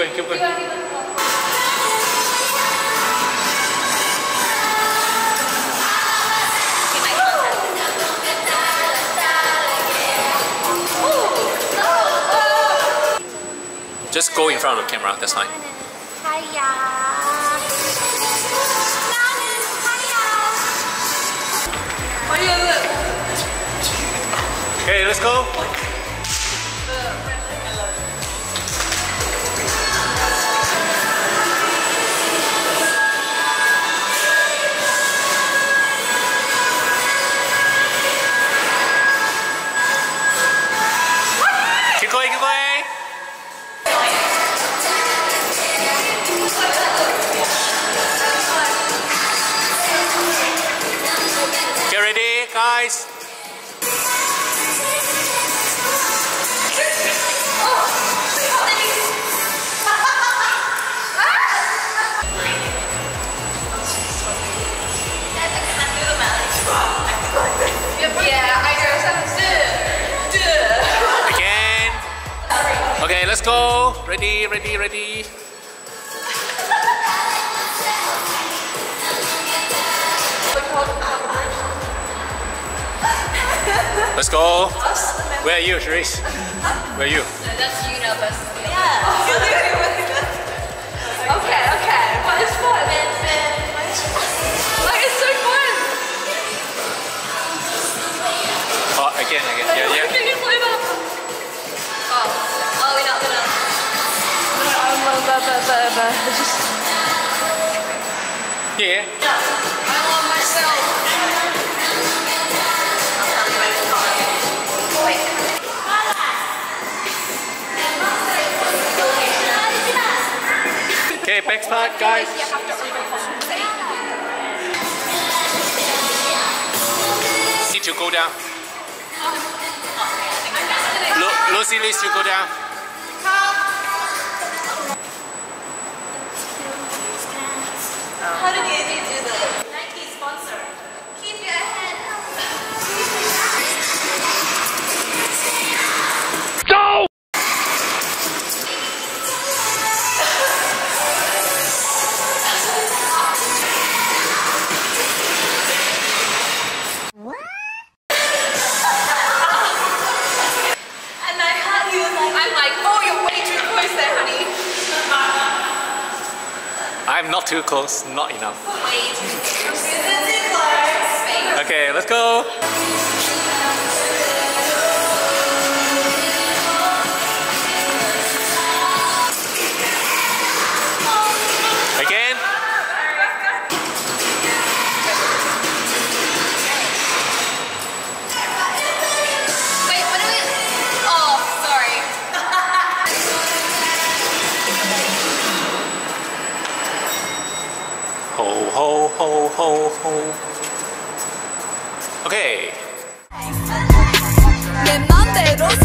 going, keep going. Just go in front of the camera, that's fine. Okay, let's go. Guys, again. Okay, let's go. Ready, ready, ready. Let's go. Where are you, Charisse? Where are you? No, that's you now versus me. Yeah. Okay, okay. But it's fun. Like, it's so fun. Oh, again, again. Yeah, yeah. Oh, we're not gonna. Yeah. I love myself. Okay, back spot, guys. Need to go down. Lucy needs to go down. How did you do that? Nike sponsor. Keep your head up. Go! I'm not too close, not enough. Okay, let's go. Again. Wait, what are we? Oh, sorry. Ho, ho, ho, ho, ho. Okay.